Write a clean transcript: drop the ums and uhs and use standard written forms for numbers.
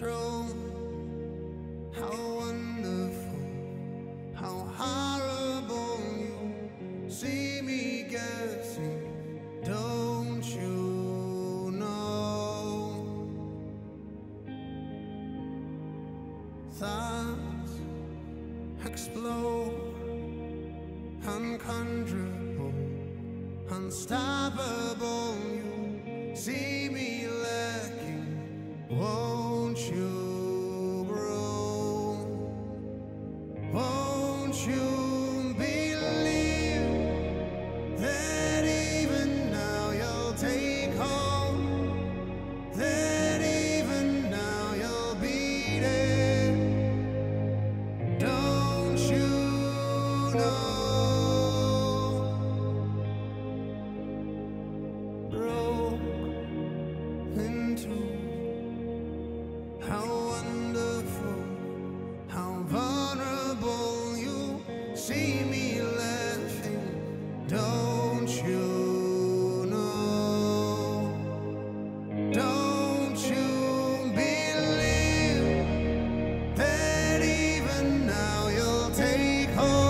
control. How wonderful, how horrible. You see me guessing, don't you know? Thoughts explode, uncontrollable, unstoppable. You see me lacking, won't you grow? Won't you believe that even now you'll take home, that even now you'll beat it? Don't you know? How wonderful, how vulnerable. You see me laughing, don't you know? Don't you believe that even now you'll take hold?